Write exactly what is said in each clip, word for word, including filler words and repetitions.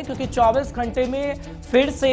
क्योंकि चौबीस घंटे में फिर से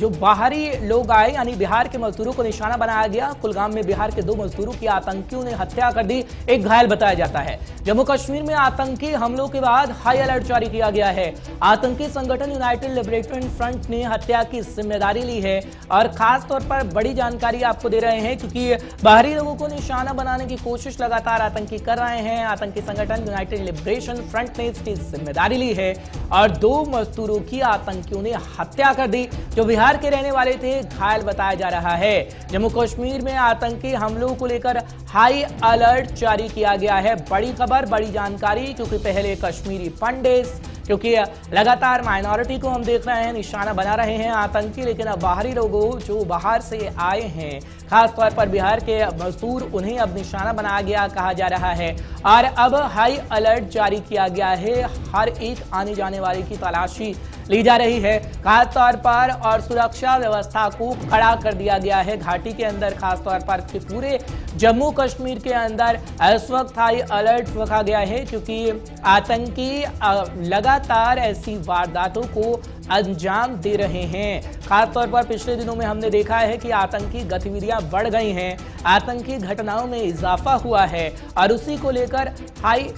जो बाहरी लोग आए यानी बिहार के मजदूरों को निशाना बनाया गया। कुलगाम में बिहार के दो मजदूरों की आतंकियों ने हत्या कर दी, एक घायल बताया जाता है। जम्मू कश्मीर में आतंकी हमलों के बाद हाई अलर्ट जारी किया गया है। आतंकी संगठन यूनाइटेड लिबरेशन फ्रंट ने हत्या की जिम्मेदारी ली है और खासतौर पर बड़ी जानकारी आपको दे रहे हैं क्योंकि बाहरी लोगों को निशाना बनाने की कोशिश लगातार आतंकी कर रहे हैं। आतंकी संगठन यूनाइटेड लिबरेशन फ्रंट ने इसकी जिम्मेदारी ली है और दो मजदूर की आतंकियों ने हत्या कर दी जो बिहार के रहने वाले थे, घायल बताया जा रहा है। जम्मू कश्मीर में आतंकी हमलों को लेकर हाई अलर्ट जारी किया गया है। बड़ी खबर, बड़ी जानकारी, क्योंकि पहले कश्मीरी पंडित, क्योंकि लगातार माइनॉरिटी को हम देख रहे हैं, निशाना बना रहे हैं आतंकी, लेकिन अब बाहरी लोगों जो बाहर से आए हैं खासतौर पर बिहार के मजदूर, उन्हें अब निशाना बनाया गया कहा जा रहा है और अब हाई अलर्ट जारी किया गया है। हर एक आने जाने वाले की तलाशी ली जा रही है खासतौर पर और सुरक्षा व्यवस्था को कड़ा कर दिया गया है घाटी के अंदर, खासतौर पर पूरे जम्मू कश्मीर के अंदर इस वक्त हाई अलर्ट रखा गया है क्योंकि आतंकी लगातार ऐसी वारदातों को अंजाम दे रहे हैं। खासतौर पर पिछले दिनों में हमने देखा है कि आतंकी गतिविधियां बढ़ गई हैं, आतंकी घटनाओं में इजाफा हुआ है और उसी को लेकर हाई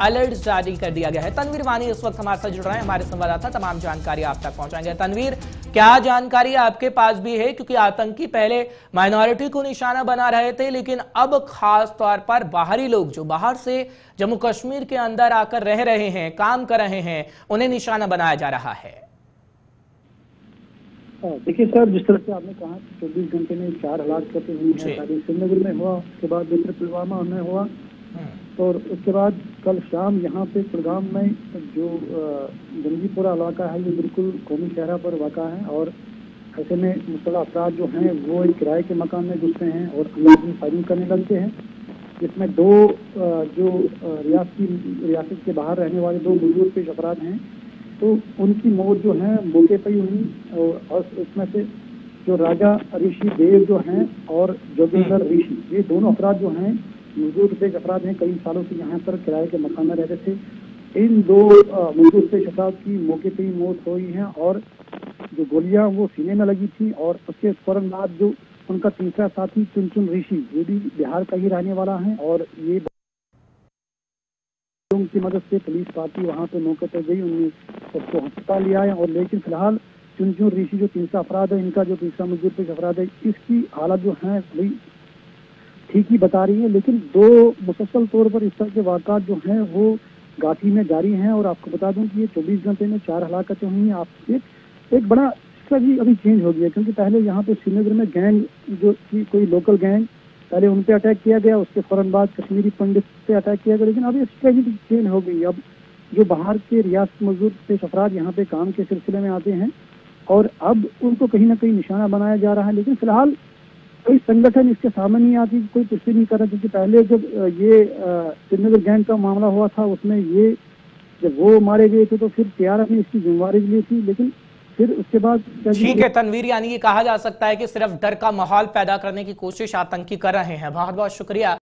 अलर्ट जारी कर दिया गया है। तनवीर वानी इस वक्त हमारे साथ जुड़ रहे हैं, हमारे संवाददाता, तमाम जानकारी आप तक पहुंचाएंगे। तनवीर, क्या जानकारी आपके पास भी है, क्योंकि आतंकी पहले माइनॉरिटी को निशाना बना रहे थे लेकिन अब खास तौर पर बाहरी लोग जो बाहर से जम्मू कश्मीर के अंदर आकर रह रहे हैं, काम कर रहे हैं, उन्हें निशाना बनाया जा रहा है? देखिए सर, जिस तरह से आपने कहा चौबीस घंटे में चार हालात करते हुए हैं, श्रीनगर में हुआ, उसके बाद पुलवामा में हुआ और उसके बाद कल शाम यहाँ पे कुलगाम में जो गंगीपुरा इलाका है ये बिल्कुल कौमी शहरा पर वाक़ा है और ऐसे में मुसल्ह अफराद जो हैं वो एक किराए के मकान में घुसते हैं और अंदाजी फायरिंग करने लगते हैं, जिसमें दो जो रियासती रियासत के बाहर रहने वाले दो बुजुर्ग पेश अफराद हैं तो उनकी मौत जो है मौके पर ही हुई और उसमें से जो राजा ऋषि देव जो हैं और जोगिंदर ऋषि, ये दोनों अफराद जो हैं मजदूर पेश अफराद हैं, कई सालों से यहाँ पर किराए के मकान में रहते थे। इन दो मजदूर पेश अफराद की मौके पे ही मौत हुई है और जो गोलियां वो सीने में लगी थी और उसके फौरन बाद जो उनका तीसरा साथी चुनचुन ऋषि, ये भी बिहार का ही रहने वाला है और ये उनकी मदद से पुलिस पार्टी वहाँ पे मौके पर गई, उन्होंने उसको अस्पताल लिया है और लेकिन फिलहाल चुनचुन ऋषि जो तीसरा अफराद है, इनका जो तीसरा मजदूर पेश अफराद है, इसकी हालत जो है ठीक ही बता रही है। लेकिन दो मुसलसल तौर पर इस तरह के वाक़ात जो हैं वो गाजी में जारी हैं और आपको बता दूं कि ये चौबीस घंटे में चार हलाकतें हुई हैं। आपसे एक बड़ा हिस्सा भी अभी चेंज हो गया क्योंकि पहले यहाँ पे श्रीनगर में गैंग जो थी, कोई लोकल गैंग, पहले उन पर अटैक किया गया, उसके फ़ौरन बाद कश्मीरी पंडित पे अटैक किया गया, लेकिन अब ये स्ट्रेटजी चेंज हो गई। अब जो बाहर के रियासत मजदूर पेश अफराद यहाँ पे काम के सिलसिले में आते हैं और अब उनको कहीं ना कहीं निशाना बनाया जा रहा है, लेकिन फिलहाल कोई संगठन इसके सामने नहीं आती, कोई पुष्टि नहीं कर रहा क्योंकि पहले जब ये श्रीनगर गैंग का मामला हुआ था उसमें ये जब वो मारे गए थे तो फिर टीआरएस ने इसकी जिम्मेवारी ली थी, लेकिन फिर उसके बाद ठीक है। तनवीर, यानी ये कहा जा सकता है कि सिर्फ डर का माहौल पैदा करने की कोशिश आतंकी कर रहे हैं। बहुत बहुत शुक्रिया।